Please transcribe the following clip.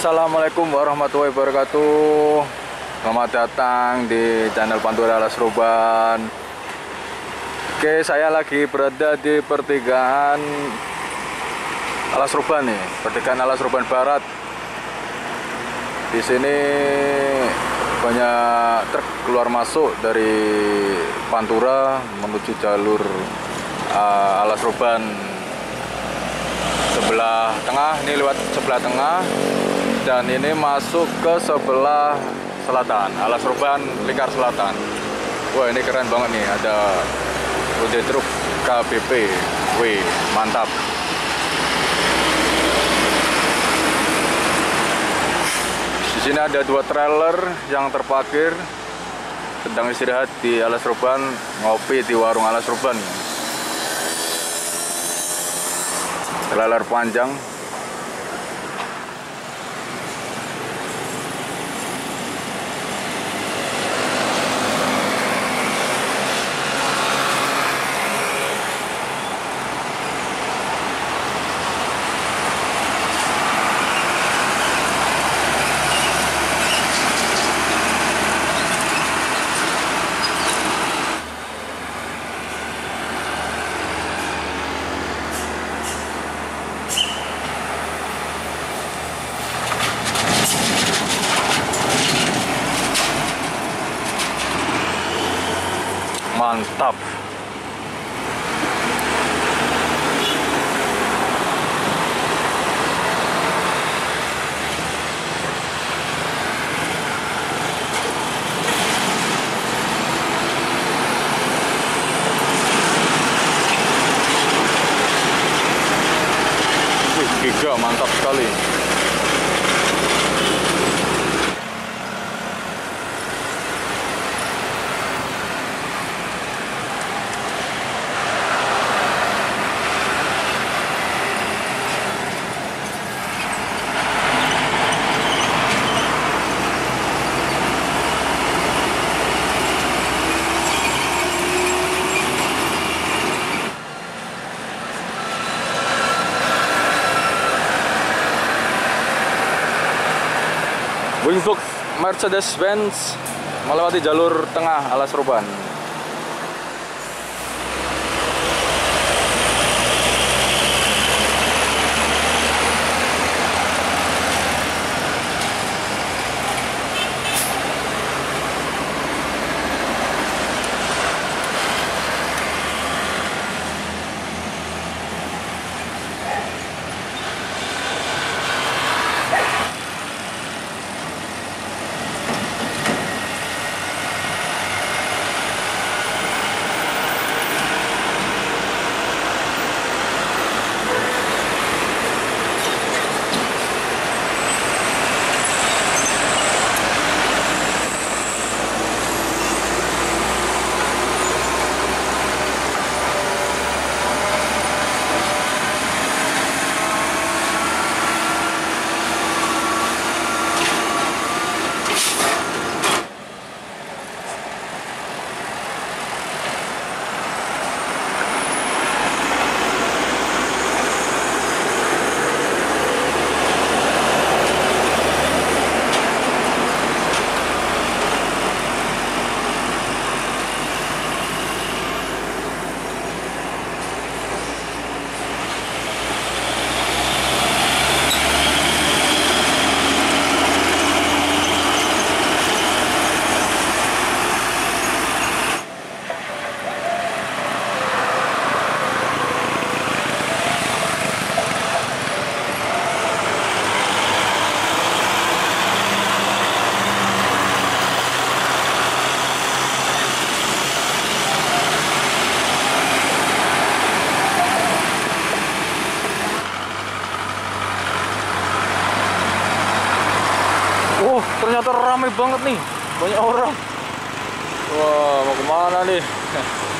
Assalamualaikum warahmatullahi wabarakatuh. Selamat datang di channel Pantura Alas Roban. Oke, saya lagi berada di pertigaan Alas Roban nih, pertigaan Alas Roban Barat. Di sini banyak truk keluar masuk dari Pantura menuju jalur Alas Roban sebelah tengah. Ini lewat sebelah tengah dan ini masuk ke sebelah selatan, Alas Roban lingkar selatan. Wah, ini keren banget nih, ada UD truk KBP. Wih, mantap. Di sini ada dua trailer yang terparkir sedang istirahat di Alas Roban, ngopi di warung Alas Roban. Trailer panjang. Mantap. Wih, giga, mantap sekali. Untuk Mercedes-Benz melewati jalur tengah Alas Roban. Ternyata ramai banget nih, banyak orang. Wah, mau kemana nih?